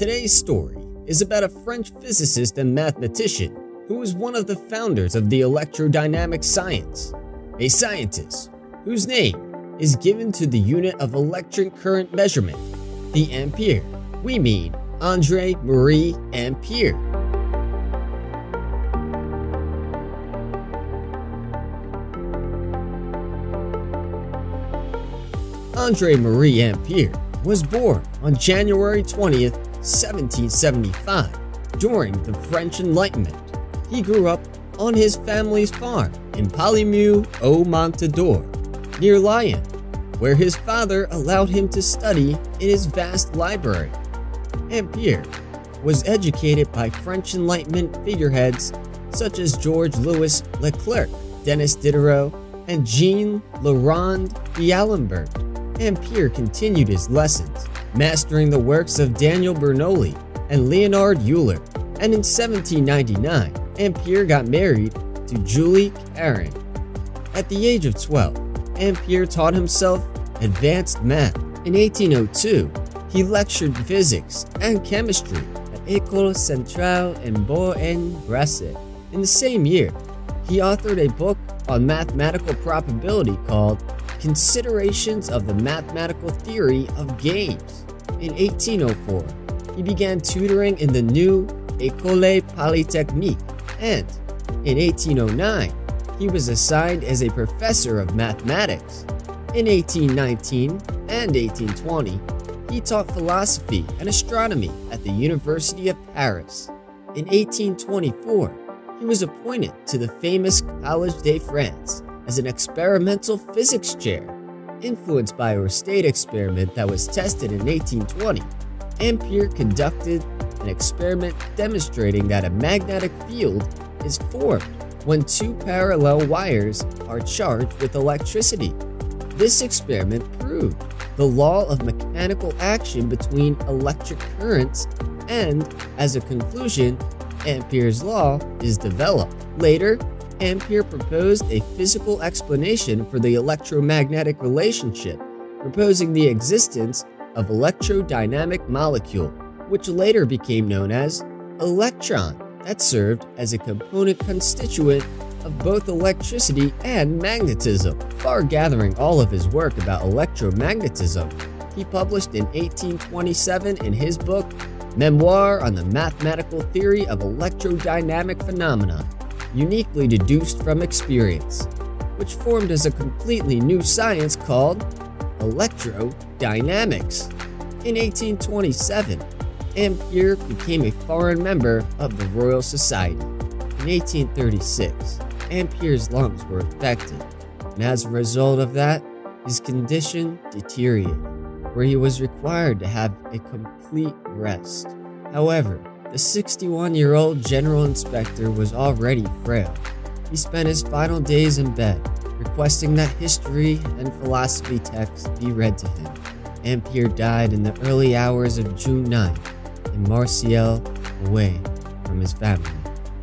Today's story is about a French physicist and mathematician who is one of the founders of the electrodynamic science, a scientist whose name is given to the unit of electric current measurement, the ampere. We mean André-Marie Ampère. André-Marie Ampère was born on January 20th, 1775, during the French Enlightenment. He grew up on his family's farm in Polymieu-aux-Montadour, near Lyon, where his father allowed him to study in his vast library. Ampère was educated by French Enlightenment figureheads such as George Louis Leclerc, Denis Diderot, and Jean Laurent d'Alembert. Ampère continued his lessons, mastering the works of Daniel Bernoulli and Leonhard Euler, and in 1799, Ampère got married to Julie Caron. At the age of 12, Ampère taught himself advanced math. In 1802, he lectured physics and chemistry at École Centrale en Bois-en-Bresse. In the same year, he authored a book on mathematical probability called Considerations of the Mathematical Theory of Games. In 1804, he began tutoring in the new École Polytechnique, and in 1809, he was assigned as a professor of mathematics. In 1819 and 1820, he taught philosophy and astronomy at the University of Paris. In 1824, he was appointed to the famous Collège de France as an experimental physics chair. Influenced by an Oersted experiment that was tested in 1820, Ampère conducted an experiment demonstrating that a magnetic field is formed when two parallel wires are charged with electricity. This experiment proved the law of mechanical action between electric currents, and as a conclusion, Ampère's law is developed. Later, Ampère proposed a physical explanation for the electromagnetic relationship, proposing the existence of electrodynamic molecule, which later became known as electron, that served as a component constituent of both electricity and magnetism. Far gathering all of his work about electromagnetism, he published in 1827 in his book, Memoir on the Mathematical Theory of Electrodynamic Phenomena, uniquely deduced from experience, which formed as a completely new science called electrodynamics. In 1827, Ampère became a foreign member of the Royal Society. In 1836, Ampère's lungs were affected, and as a result of that, his condition deteriorated, where he was required to have a complete rest. However, the 61-year-old general inspector was already frail. He spent his final days in bed, requesting that history and philosophy texts be read to him. Ampère died in the early hours of June 9th in Marseille, away from his family.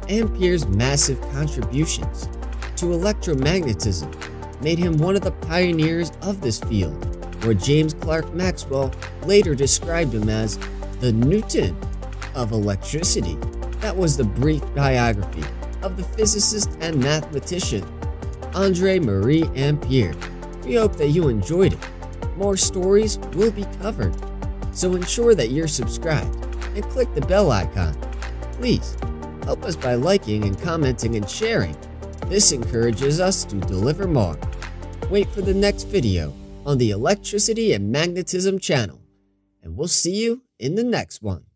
Ampère's massive contributions to electromagnetism made him one of the pioneers of this field, where James Clerk Maxwell later described him as the Newton of electricity. That was the brief biography of the physicist and mathematician André-Marie Ampère. We hope that you enjoyed it. More stories will be covered, so ensure that you're subscribed and click the bell icon. Please help us by liking and commenting and sharing. This encourages us to deliver more. Wait for the next video on the Electricity and Magnetism channel, and we'll see you in the next one.